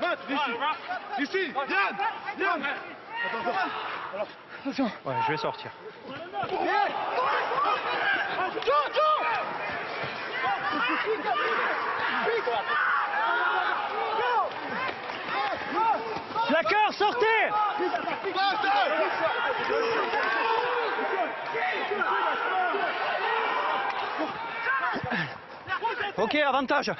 20 d'ici. Yann. Attention. Ouais, je vais sortir. D'accord, sortez. Ok, avantage.